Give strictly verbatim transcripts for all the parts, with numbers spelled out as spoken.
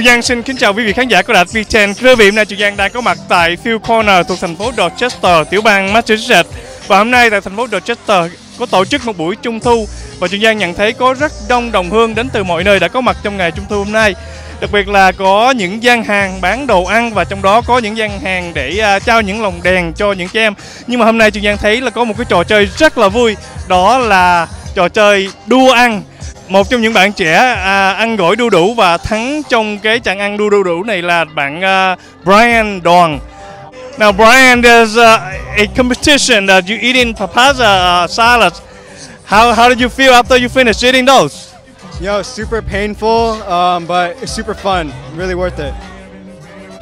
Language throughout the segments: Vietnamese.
Trường Giang xin kính chào quý vị khán giả của Đạt vê mười. Thưa quý vị, hôm nay Trường Giang đang có mặt tại Field Corner thuộc thành phố Dorchester, tiểu bang Massachusetts. Và hôm nay tại thành phố Dorchester có tổ chức một buổi Trung thu và Trường Giang nhận thấy có rất đông đồng hương đến từ mọi nơi đã có mặt trong ngày Trung thu hôm nay. Đặc biệt là có những gian hàng bán đồ ăn và trong đó có những gian hàng để uh, trao những lồng đèn cho những trẻ em. Nhưng mà hôm nay Trường Giang thấy là có một cái trò chơi rất là vui, đó là trò chơi đua ăn. Một trong những bạn trẻ à, ăn gỏi đu đủ và thắng trong cái chặng ăn đu đu đủ này là bạn uh, Brian Đoàn. Now Brian, there's uh, a competition that you eat in papaza uh, salad. How how did you feel after you finished eating those? Yo, super painful, um, but it's super fun. Really worth it.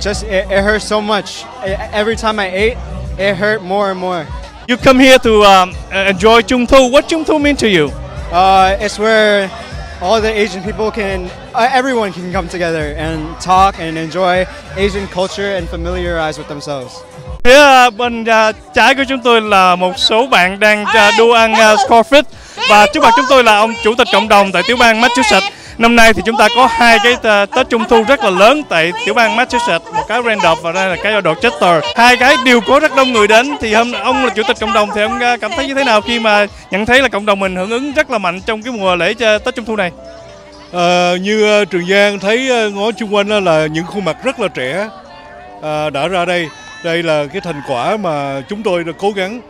Just it, it hurt so much. It, every time I ate, it hurt more and more. You come here to um, enjoy Trung Thu. What Trung Thu mean to you? Uh, it's where all the Asian people can, uh, everyone can come together and talk and enjoy Asian culture and familiarize with themselves. Phía bên uh, trái của chúng tôi là một số bạn đang uh, đua ăn uh, scorefish và trước mặt chúng tôi là ông chủ tịch cộng đồng tại tiểu bang Massachusetts. Năm nay thì chúng ta có hai cái uh, Tết Trung Thu rất là lớn tại tiểu bang Massachusetts, một cái Randolph và đây là cái Dorchester. Hai cái đều có rất đông người đến. Thì hôm ông là chủ tịch cộng đồng thì ông uh, cảm thấy như thế nào khi mà nhận thấy là cộng đồng mình hưởng ứng rất là mạnh trong cái mùa lễ uh, Tết Trung Thu này? À, như uh, Trường Giang thấy uh, ngó chung quanh uh, là những khuôn mặt rất là trẻ uh, đã ra đây. Đây là cái thành quả mà chúng tôi đã cố gắng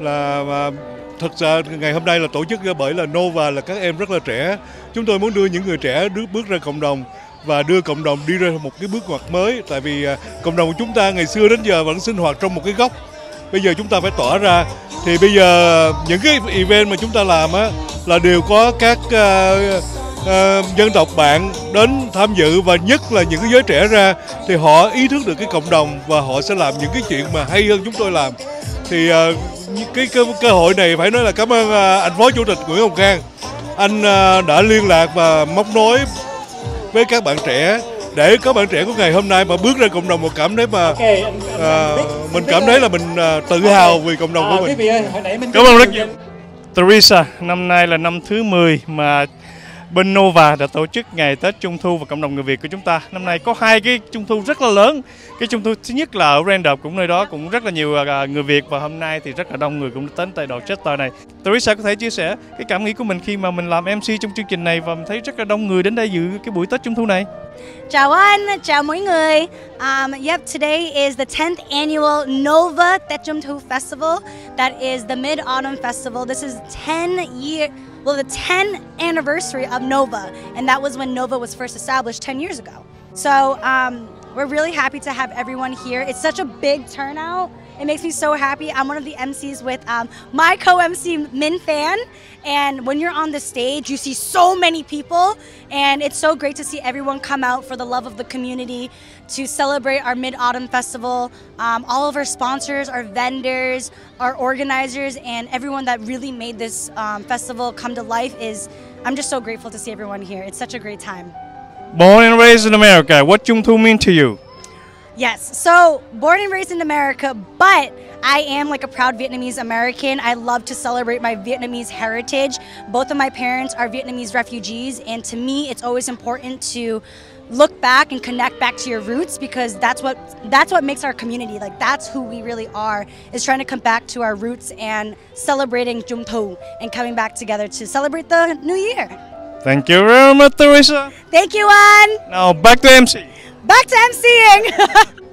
là. Uh, Thật ra ngày hôm nay là tổ chức bởi là nova là các em rất là trẻ. Chúng tôi muốn đưa những người trẻ bước ra cộng đồng và đưa cộng đồng đi ra một cái bước ngoặt mới. Tại vì cộng đồng của chúng ta ngày xưa đến giờ vẫn sinh hoạt trong một cái góc. Bây giờ chúng ta phải tỏa ra. Thì bây giờ những cái event mà chúng ta làm á, là đều có các uh, uh, dân tộc bạn đến tham dự. Và nhất là những cái giới trẻ ra thì họ ý thức được cái cộng đồng và họ sẽ làm những cái chuyện mà hay hơn chúng tôi làm. Thì uh, cái, cái cơ hội này phải nói là cảm ơn uh, anh Phó Chủ tịch Nguyễn Hồng Cang. Anh uh, đã liên lạc và móc nối với các bạn trẻ để các bạn trẻ của ngày hôm nay mà bước ra cộng đồng một cảm thấy mà uh, mình cảm thấy là mình uh, tự hào vì cộng đồng của mình. Cảm ơn rất nhiều. Teresa, năm nay là năm thứ mười mà bên nova đã tổ chức ngày Tết Trung Thu và cộng đồng người Việt của chúng ta. Năm nay có hai cái Trung Thu rất là lớn. Cái Trung Thu thứ nhất là ở Randolph, cũng nơi đó cũng rất là nhiều người Việt và hôm nay thì rất là đông người cũng đến tại Dorchester này. Teresa có thể chia sẻ cái cảm nghĩ của mình khi mà mình làm em xê trong chương trình này và mình thấy rất là đông người đến đây dự cái buổi Tết Trung Thu này. Chào anh, chào mọi người. Um, yep, today is the tenth annual nova Tết Trung Thu Festival. That is the Mid-Autumn Festival. This is ten year. Well, the tenth anniversary of nova, and that was when nova was first established ten years ago. So um, we're really happy to have everyone here. It's such a big turnout. It makes me so happy. I'm one of the M Cs with um, my co-M C, Min Fan. And when you're on the stage, you see so many people. And it's so great to see everyone come out for the love of the community to celebrate our Mid-Autumn Festival. Um, all of our sponsors, our vendors, our organizers, and everyone that really made this um, festival come to life is, I'm just so grateful to see everyone here. It's such a great time. Born and raised in America, what Trung Thu mean to you? Yes, so born and raised in America, but I am like a proud Vietnamese American. I love to celebrate my Vietnamese heritage. Both of my parents are Vietnamese refugees, and to me, it's always important to look back and connect back to your roots because that's what that's what makes our community. Like that's who we really are, is trying to come back to our roots and celebrating Trung Thu and coming back together to celebrate the New Year. Thank you very much, Teresa. Thank you, An. Now back to em xê. Back to em xê-ing.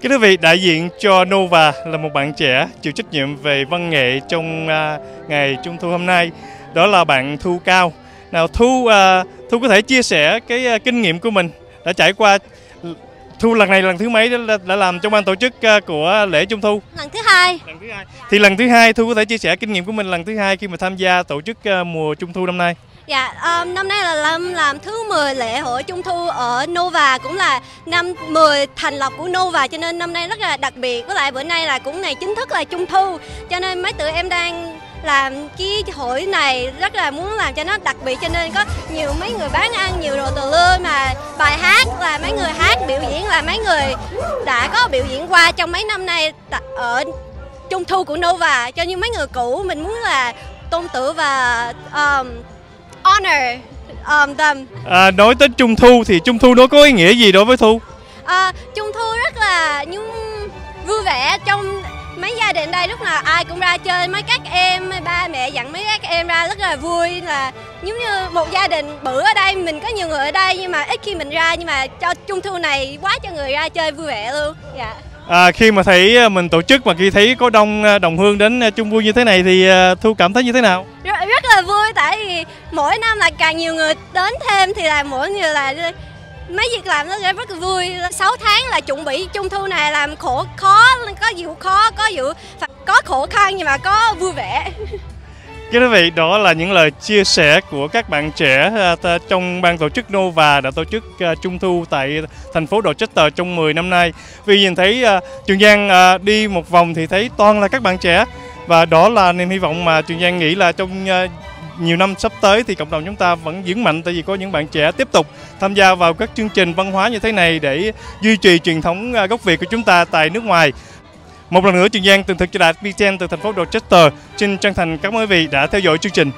Kính thưa vị, đại diện cho nova là một bạn trẻ chịu trách nhiệm về văn nghệ trong uh, ngày Trung Thu hôm nay. Đó là bạn Thu Cao. Nào Thu, uh, Thu có thể chia sẻ cái uh, kinh nghiệm của mình đã trải qua. Thu lần này lần thứ mấy đã, đã làm trong ban tổ chức uh, của lễ Trung Thu? Lần thứ hai. Lần thứ hai. Thì lần thứ hai Thu có thể chia sẻ kinh nghiệm của mình lần thứ hai khi mà tham gia tổ chức uh, mùa Trung Thu năm nay. Dạ, um, năm nay là năm làm thứ mười lễ hội Trung Thu ở nova, cũng là năm mười thành lập của nova cho nên năm nay rất là đặc biệt. Với lại bữa nay là cũng ngày chính thức là Trung Thu cho nên mấy tụi em đang làm cái hội này rất là muốn làm cho nó đặc biệt cho nên có nhiều mấy người bán ăn, nhiều đồ từ lưa mà bài hát là mấy người hát, biểu diễn là mấy người đã có biểu diễn qua trong mấy năm nay ở Trung Thu của nova. Cho như mấy người cũ mình muốn là tôn tử và... Um, honor um, Tâm. À, đối Tết Trung Thu thì Trung Thu nó có ý nghĩa gì đối với Thu? À, Trung Thu rất là những vui vẻ trong mấy gia đình đây, lúc nào ai cũng ra chơi, mấy các em, ba mẹ dặn mấy các em ra rất là vui, là giống như một gia đình bự ở đây, mình có nhiều người ở đây nhưng mà ít khi mình ra, nhưng mà cho Trung Thu này quá cho người ra chơi vui vẻ luôn. Dạ. À, khi mà thấy mình tổ chức mà khi thấy có đông đồng hương đến chung vui như thế này thì Thu cảm thấy như thế nào? Rất, rất là vui, tại vì mỗi năm là càng nhiều người đến thêm thì là mỗi người là mấy việc làm nó rất là vui. Sáu tháng là chuẩn bị Trung Thu này làm khổ khó, có vụ khó, có vụ có khổ khăn nhưng mà có vui vẻ. Kính quý vị, đó là những lời chia sẻ của các bạn trẻ trong ban tổ chức nô va đã tổ chức Trung Thu tại thành phố Dorchester trong mười năm nay. Vì nhìn thấy Trường Giang đi một vòng thì thấy toàn là các bạn trẻ, và đó là niềm hy vọng mà Trường Giang nghĩ là trong nhiều năm sắp tới thì cộng đồng chúng ta vẫn vững mạnh, tại vì có những bạn trẻ tiếp tục tham gia vào các chương trình văn hóa như thế này để duy trì truyền thống gốc Việt của chúng ta tại nước ngoài. Một lần nữa, Trường Giang tường thuật cho Đạt V mười từ thành phố Dorchester. Xin chân thành cảm ơn quý vị đã theo dõi chương trình.